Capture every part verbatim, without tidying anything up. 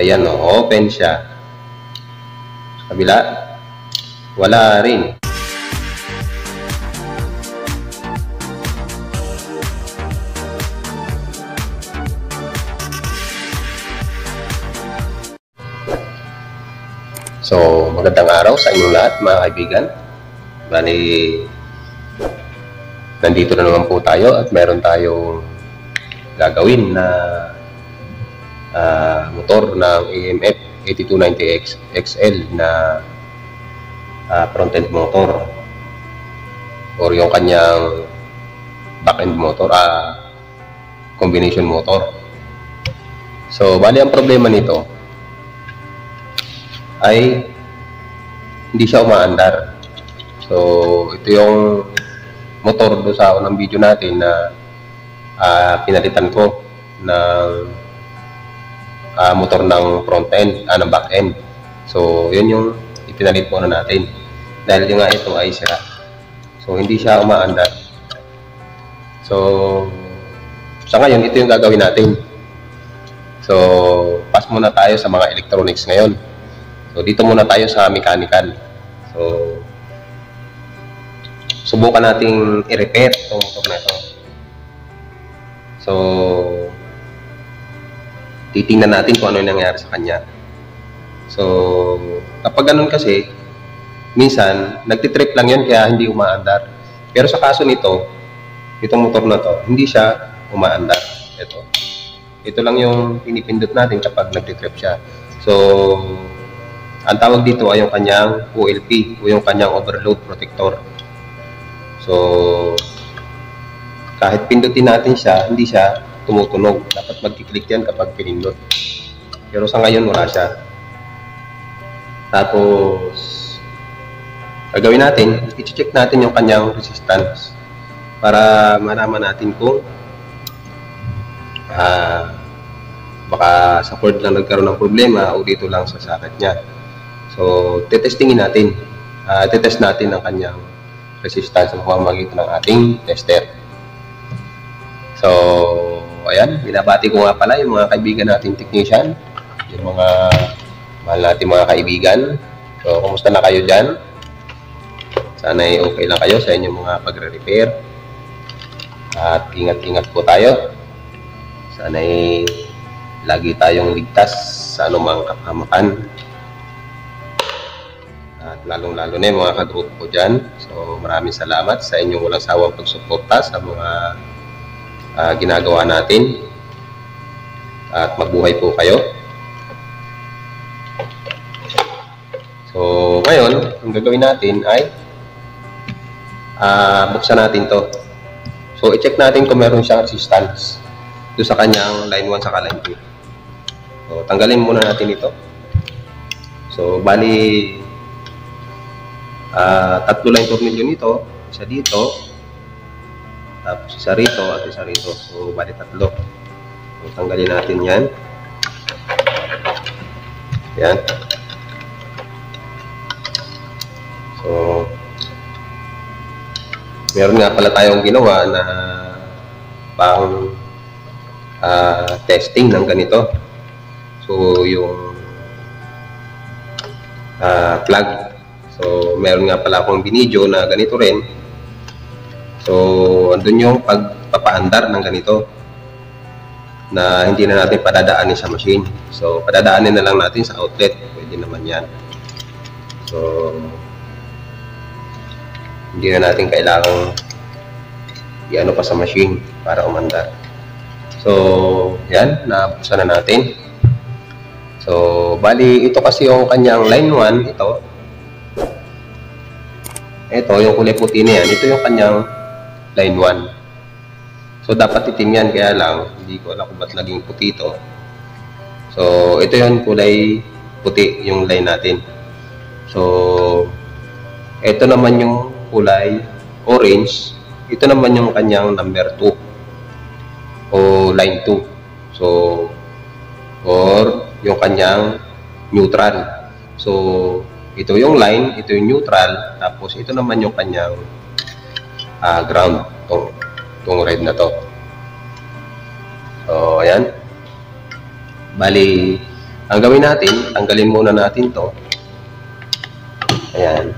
Ayan o, open siya. Sa kabila, wala rin. So, magandang araw sa inyong lahat mga kaibigan. Bali, nandito na naman po tayo at meron tayong gagawin na uh, motor ng A M F eighty-two ninety X L na uh, front-end motor or yung kanyang back-end motor, uh, combination motor. So, bali ang problema nito ay hindi siya umaandar. So, ito yung motor do sa unang video natin na uh, pinalitan ko ng uh, motor ng front end, uh, ng back end. So, yun yung ipinalit po na natin. Dahil yung nga ito ay sira. So, hindi siya umaandar. So, sa ngayon, ito yung gagawin natin. So, pass muna tayo sa mga electronics ngayon. So, dito muna tayo sa mechanical. So, subukan nating i-repair itong motor na ito. So, titingnan natin kung ano yung nangyari sa kanya. So, kapag ganun kasi, minsan, nagtitrip lang yun kaya hindi umaandar. Pero sa kaso nito, itong motor na to, hindi siya umaandar. Ito. Ito lang yung pinipindot natin kapag nagtitrip siya. So, ang tawag dito ay yung kanyang O L P o yung kanyang overload protector. So, kahit pindutin natin siya, hindi siya tumutunog. Dapat mag-click yan kapag pinindot. Pero sa ngayon, wala siya. Tapos, gagawin natin, i-check natin yung kanyang resistance para malaman natin kung uh, baka sa cord lang nagkaroon ng problema o dito lang sa socket niya. So, tetestingin natin. Uh, tetest natin ang kanyang resistance sa pamamagitan ng ating tester. So, ayan. Binabati ko nga pala yung mga kaibigan nating technician. Yung mga mahal natin mga kaibigan. So, kumusta na kayo dyan? Sana'y okay lang kayo sa inyong mga pagre-repair. At ingat-ingat po tayo. Sana'y lagi tayong ligtas sa anumang kapahamakan. At lalong-lalo na yung mga kagrupo ko dyan. So, maraming salamat sa inyong walang sawang pagsuporta sa mga uh, ginagawa natin. At magbuhay po kayo. So, ngayon, ang gagawin natin ay uh, buksan natin to. So, i-check natin kung meron siyang resistance doon sa kanyang line one saka line two. So, tanggalin muna natin ito. So, bali Uh, tatlo lang yung tornilyo nito, isa dito, tapos isa rito at isa rito. So, bali tatlo. So, tanggalin natin yan. Yan. So, meron nga pala tayong ginawa na pang uh, testing ng ganito. So, yung uh, plug. So, meron nga pala akong binidyo na ganito rin. So, andun yung pagpapaandar ng ganito na hindi na natin padadaanin sa machine. So, padadaanin na lang natin sa outlet. Pwede naman yan. So, hindi na natin kailangang i-ano pa sa machine para umandar. So, yan. Nabuksan na natin. So, bali, ito kasi yung kanyang line one. Ito. Ito, yung kulay puti na yan. Ito yung kanyang line one. So, dapat itim yan. Kaya lang, hindi ko alam kung ba't naging puti ito. So, ito yung kulay puti, yung line natin. So, ito naman yung kulay orange. Ito naman yung kanyang number two. O line two. So, or yung kanyang neutral. So, ito yung line, ito yung neutral, tapos ito naman yung kanyang uh, ground, tong, tong red na to. So, ayan. Bali, Ang gawin natin, tanggalin muna natin to. Ayan.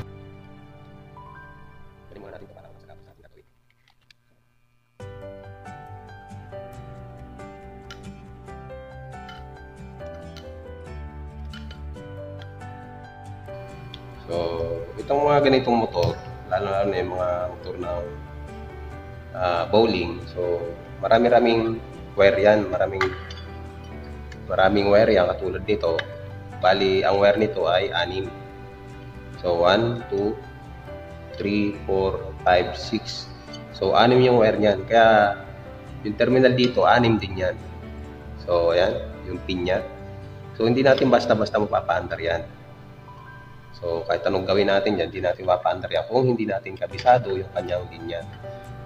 So, itong mga ganitong motor, lalo-lalo na yung mga motor na uh, bowling. So, marami-raming wire yan, maraming maraming wire yan katulad nito. Bali, ang wire nito ay anim. So, one, two, three, four, five, six. So, anim yung wire niyan. Kaya, yung terminal dito, anim din yan. So, ayan, yung pin niya. So, hindi natin basta-basta mapapaandar yan. So, kahit anong gawin natin yan, hindi natin mapaandar yan kung hindi natin kabisado yung kanyang linya.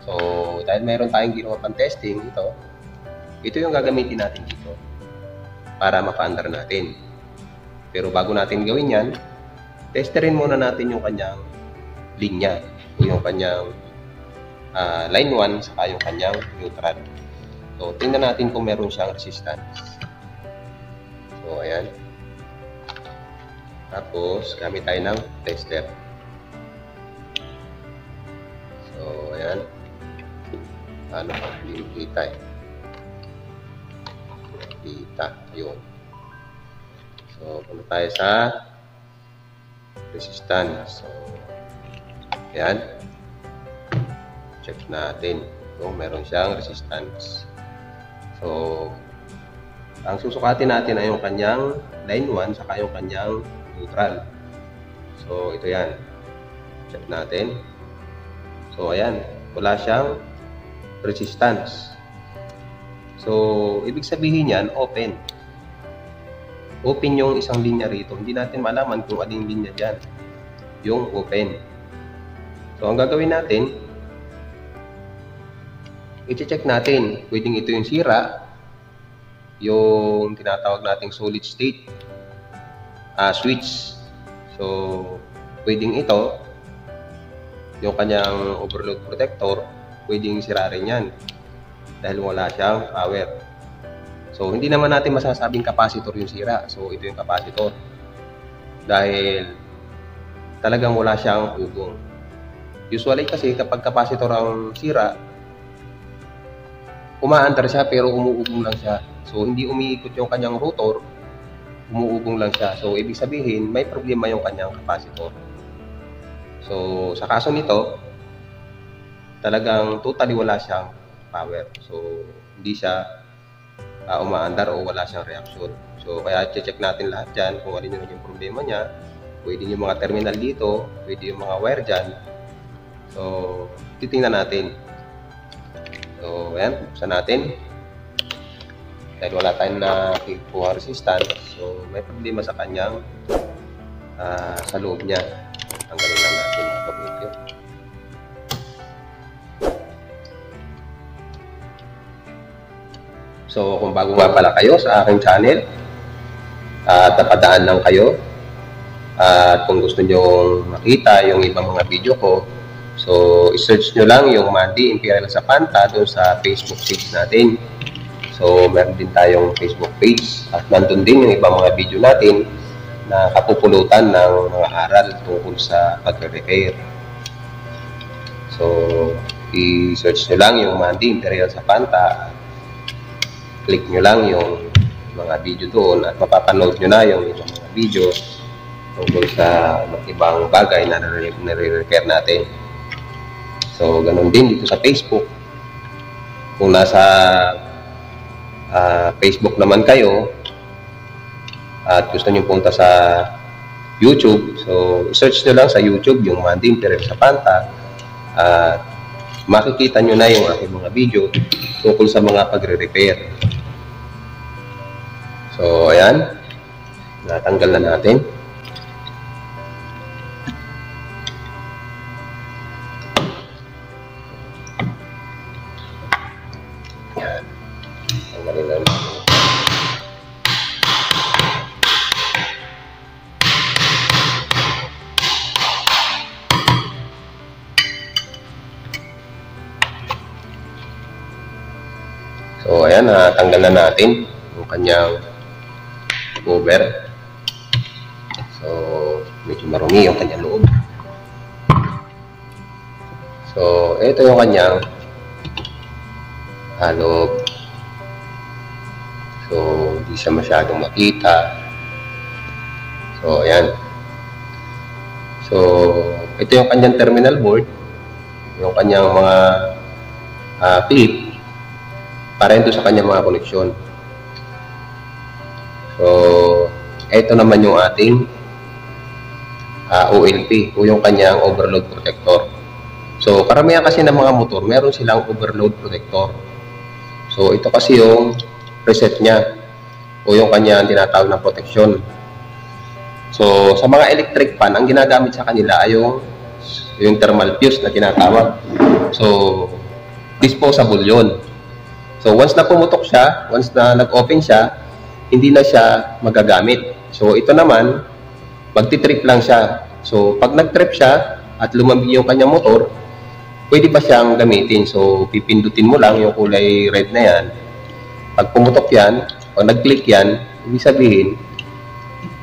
So, dahil mayroon tayong ginawa pang testing, ito, ito yung gagamitin natin dito para mapaandar natin. Pero bago natin gawin yan, testerin muna natin yung kanyang linya, yung kanyang uh, line one, saka yung kanyang neutral. So, tingnan natin kung meron siyang resistance. So, ayan. Tapos, gamit tayo ng tester. So, ayan. Ano pa? Hindi kita eh. Kita. Yun. So, punta tayo sa resistance. So, ayan. Check natin kung meron siyang resistance. So, ang susukatin natin ay yung kanyang line one saka yung kanyang neutral. So, ito yan. Check natin. So, ayan. Wala siyang resistance. So, ibig sabihin yan, open. Open yung isang linya rito. Hindi natin malaman kung aling linya dyan. Yung open. So, ang gagawin natin, i-check natin. Pwedeng ito yung sira. Yung tinatawag nating solid state. Uh, switch. So, pwedeng ito, yung kanyang overload protector, pwedeng sirarin yan dahil wala siyang power. So, hindi naman natin masasabing capacitor yung sira. So, ito yung capacitor dahil talagang wala siyang ugong. Usually kasi kapag capacitor ang sira, umaandar siya pero umuugong lang siya. So, hindi umiikot yung kanyang rotor, umuugong lang siya. So, ibig sabihin, may problema yung kanyang capacitor. So, sa kaso nito, talagang totally wala siyang power. So, hindi siya uh, umaandar o wala siyang reaction. So, kaya check natin lahat dyan kung ano yung problema niya. Pwede yung mga terminal dito, pwede yung mga wire dyan. So, titingnan natin. So, ayan, buksan natin. Dahil wala tayong nakikuha resistance, so may problema sa kanyang uh, sa loob niya. Tanggalin lang natin mga kabutyo. So kung bago nga pala kayo sa aking channel at uh, napadaan lang kayo at uh, kung gusto nyo makita yung ibang mga video ko, so i-search nyo lang yung Mandy Imperial Zapanta doon sa Facebook page natin. So, meron din tayong Facebook page at nandun din yung ibang mga video natin na kapupulutan ng mga aral tungkol sa pagre-repair. So, i-search nyo lang yung Mandy Imperial Zapanta. Click nyo lang yung mga video doon at mapapanood nyo na yung ibang mga video tungkol sa ibang bagay na nare-repair natin. So, ganun din dito sa Facebook. Kung nasa Uh, Facebook naman kayo at gusto nyo punta sa YouTube, so search nyo lang sa YouTube yung Mandy Imperial Zapanta at makikita nyo na yung aking mga video tungkol sa mga pagre-repair. So ayan, natanggal na natin. So ayan, natanggal na natin yung kanyang over. So medyo marumi yung kanyang loob. So ito yung kanyang loob. So hindi siya masyadong makita. So ayan. So ito yung kanyang terminal board, yung kanyang mga uh, clip para ito sa kanyang mga koneksyon. So ito naman yung ating uh, O L P o yung kanyang overload protector. So karamihan kasi ng mga motor meron silang overload protector. So ito kasi yung preset niya o yung kanyang tinatawag na protection. So sa mga electric fan, ang ginagamit sa kanila ay yung, yung thermal fuse na tinatawag. So disposable yun. So once na pumutok siya, once na nag-open siya, hindi na siya magagamit. So ito naman, magti-trip lang siya. So pag nag-trip siya at lumamig yung kanyang motor, pwede pa siyang gamitin. So pipindutin mo lang yung kulay red na yan. Pag pumutok yan o nag-click yan, ibig sabihin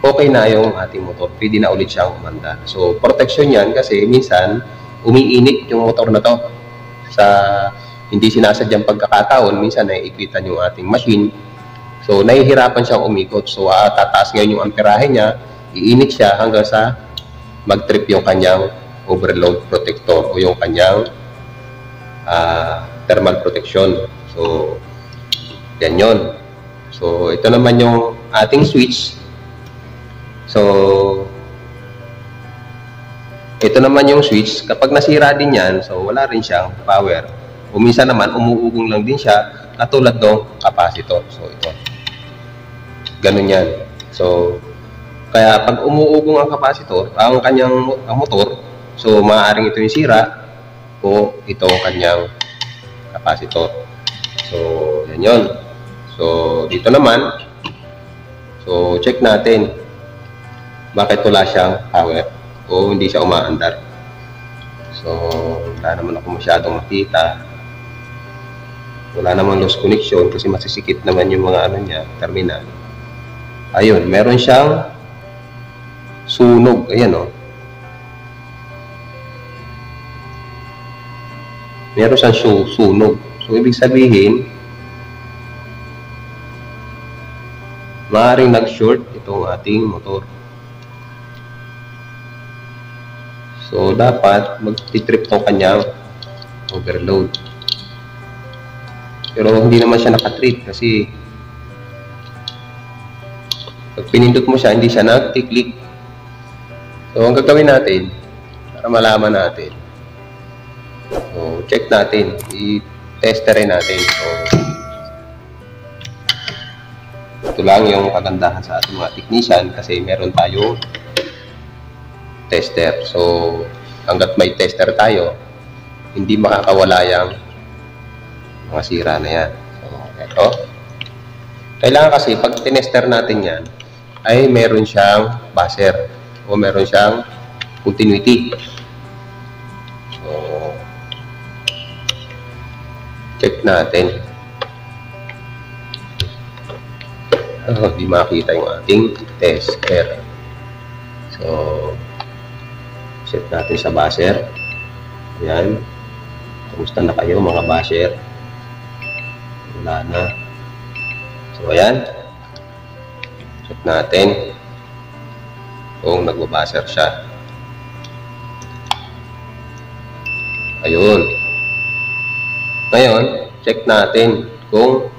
okay na yung ating motor, pwede na ulit siyang umanda. So protection yan kasi minsan umiinit yung motor na to sa hindi sinasadyang pagkakataon, minsan naiikwitan yung ating machine. So nahihirapan siyang umikot. So uh, tataas ngayon yung amperahe niya, iinit siya hanggang sa mag-trip yung kanyang overload protector o yung kanyang uh, thermal protection. So yan yun. So ito naman yung ating switch. So ito naman yung switch, kapag nasira din yan, so wala rin siyang power. O minsan naman umuugong lang din siya katulad ng capacitor. So ito. Ganun yan. So kaya pag umuugong ang capacitor, ang kanyang ang motor, so maaaring ito yung sira o ito ang kanyang capacitor. So yan yun. So dito naman, so check natin bakit wala siyang power o hindi siya umaandar. So wala naman ako masyadong makita, wala naman loose connection kasi masisikip naman yung mga ano niya, terminal. Ayun, meron siyang sunog, ayan o, meron siyang su sunog. So ibig sabihin maaaring nag-short itong ating motor. So dapat magtitrip tong kanyang overload. Pero hindi naman siya nakatrip kasi pag pinindot mo siya, hindi siya nag-click. So ang gagawin natin para malaman natin, so check natin, i-tester rin natin. So ito lang yung kagandahan sa ating mga technician kasi meron tayo tester. So hanggat may tester tayo, hindi makakawala yung mga sira na yan. So eto, kailangan kasi pag tinester natin yan ay meron siyang buzzer o meron siyang continuity. So check natin. Oh, di makita yung ating tester. So set natin sa basher. Ayan. Kamusta na kayo mga basher? Wala na. So ayan. Set natin kung nagbabasher siya. Ayun. Ngayon, check natin kung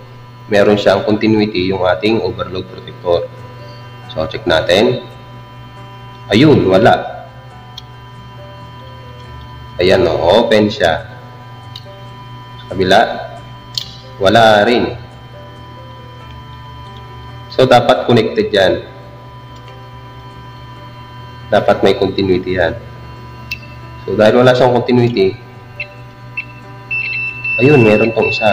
meron siyang continuity yung ating overload protector. So check natin. Ayun, wala. Ayan o, open siya. Sa kabila, wala rin. So dapat connected yan. Dapat may continuity yan. So dahil wala siyang continuity, ayun, meron tong isa.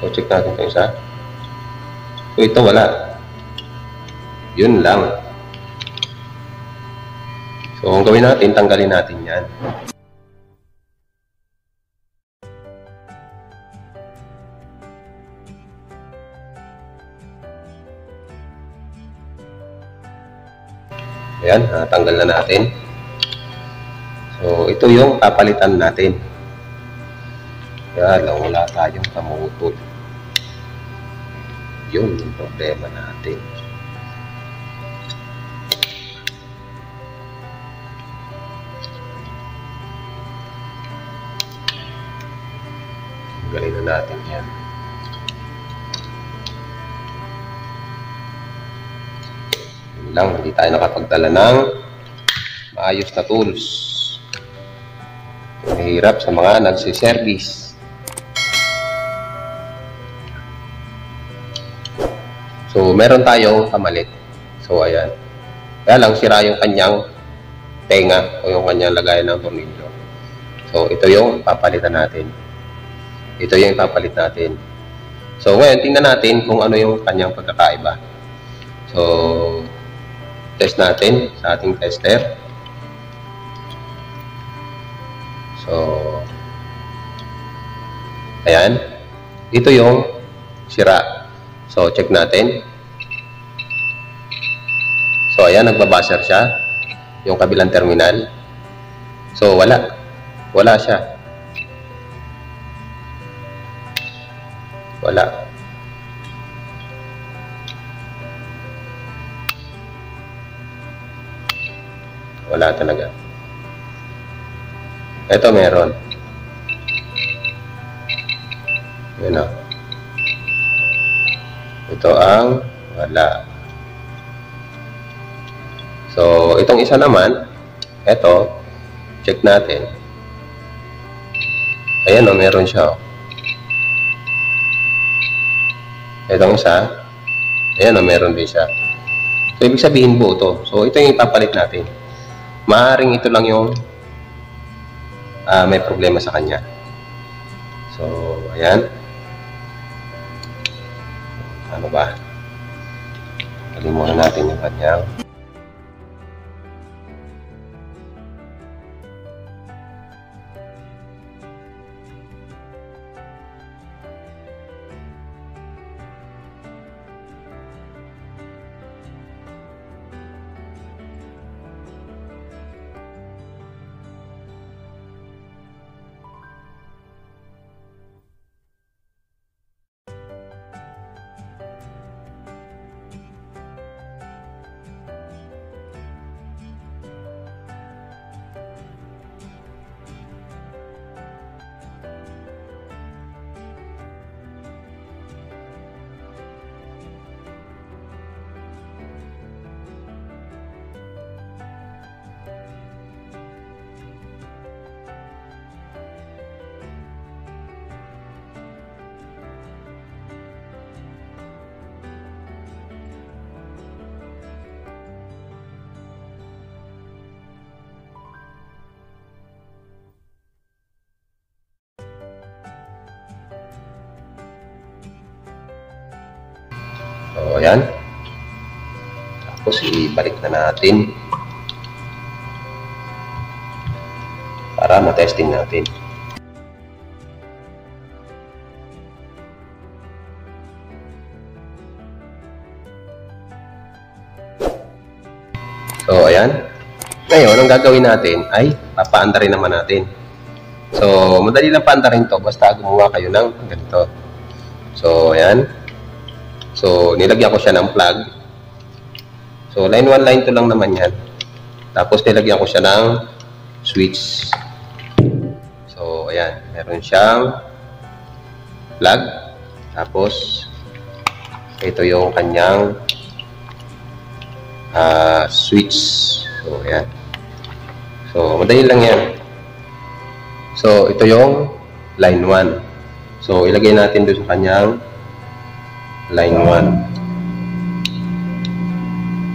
So check natin tong isa. So ito wala. Yun lang. So, ang gawin natin, tanggalin natin yan. Ayan, uh, tanggal na natin. So ito yung papalitan natin. Kaya lang wala tayong kamutol. Yun yung problema natin. Galing na natin yan. Yun lang, hindi tayo nakapagdala ng maayos na tools. Mahirap sa mga nagsiservice. So meron tayong kamalit. So ayan, kaya lang sira yung kanyang tenga o yung kanyang lagayan ng tornilyo. So ito yung papalitan natin. Ito yung ipapalit natin. So ngayon, tingnan natin kung ano yung kanyang pagkakaiba. So test natin sa ating tester. So ayan, ito yung sira. So check natin. So ayan, nagbabuzzer siya yung kabilang terminal. So wala, wala siya. Wala. Wala talaga. Ito meron. Yan o. Ito ang wala. So, itong isa naman, ito, check natin. Ayan o, meron siya o. Itong isa, ayan o, meron din siya. So, ibig sabihin po ito. So, ito yung ipapalit natin. Maaring ito lang yung uh, may problema sa kanya. So, ayan. Ano ba? Kalimutan natin yung kanyang. So, ayan. Tapos, ibalik na natin para matesting natin. So, ayan. Ngayon, ang gagawin natin ay papaandarin naman natin. So, madali lang paandarin to. Basta gumawa kayo ng ganito. So, ayan. So, nilagyan ko siya ng plug. So, line one, line two lang naman yan. Tapos, nilagyan ko siya ng switch. So, ayan. Meron siyang plug. Tapos, ito yung kanyang uh, switch. So, ayan. So, madali lang yan. So, ito yung line one. So, ilagay natin doon sa kanyang line one.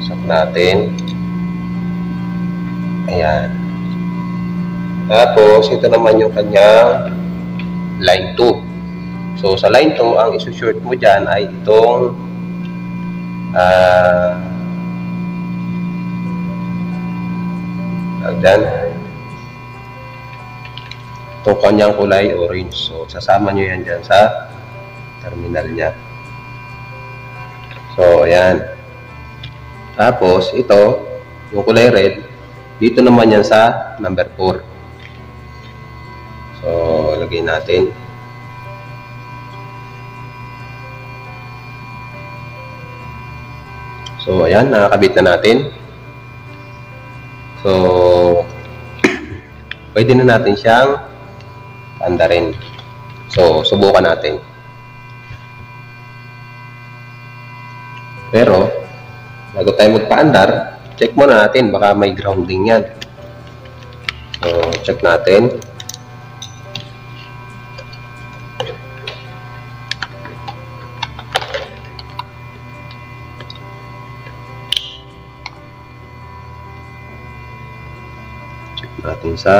Sak natin. Ayan. Tapos, ito naman yung kanyang line two. So, sa line two, ang isu-short mo dyan ay itong ah uh, dyan. Itong kanyang kulay orange. So, sasama nyo yan dyan sa terminal niya. So, ayan. Tapos, ito, yung kulay red, dito naman yan sa number four. So, lagay natin. So, ayan, nakakabit na natin. So, pwede na natin siyang andarin. So, subukan natin. Pero, bago tayo magpaandar, check muna natin. Baka may grounding yan. So, check natin. Check natin sa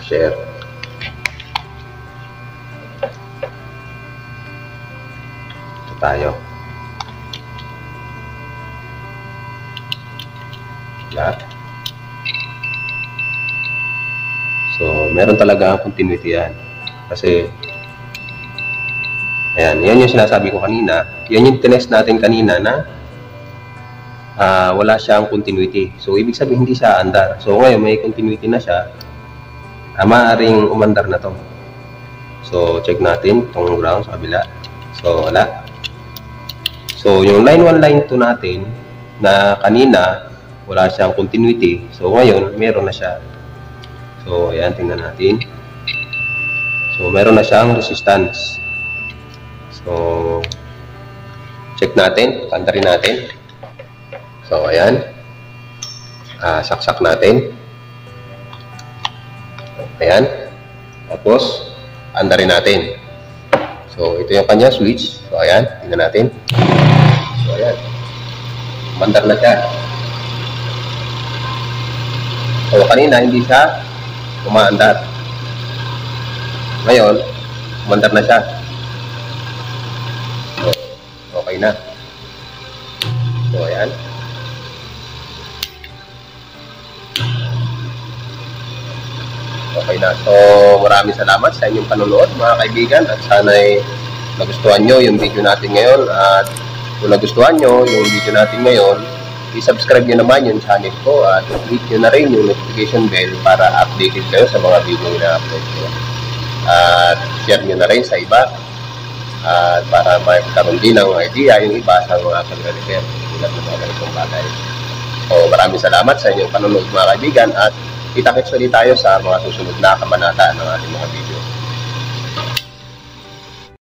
share. Tayo. Yan. So, meron talaga ang continuity yan. Kasi, ayan, yan yung sinasabi ko kanina. Yan yung tinest natin kanina na uh, wala siyang continuity. So, ibig sabihin hindi siya andar. So, ngayon may continuity na siya. Ah, maaaring umandar na to. So, check natin itong ground sa kabila. So, wala. So, yung line one, line two natin na kanina, wala siyang continuity. So, ngayon, meron na siya. So, ayan, tingnan natin. So, meron na siyang resistance. So, check natin. Tandarin natin. So, ayan. Ah, saksak natin. Ayan. Tapos, andarin natin. So, ito yung kanya switch. So, ayan, tingnan natin. So, ayan. Umandar na siya. So, kanina, hindi siya umaandar. Ngayon, umandar na siya. So, okay na. So, ayan. Okay na. So, maraming salamat sa inyong panonood, mga kaibigan. At sana'y nagustuhan nyo yung video natin ngayon. At kung nagustuhan nyo yung video natin ngayon, i-subscribe nyo naman yung channel ko at click nyo na rin yung notification bell para updated kayo sa mga video na upload ko. At share nyo na rin sa iba at para magkaroon din ng idea yung iba sa mga pag-refer na mga ganitong bagay. So, maraming salamat sa inyong panonood, mga kaibigan, at itakits ulit tayo sa mga susunod na kamanata ng ating mga video.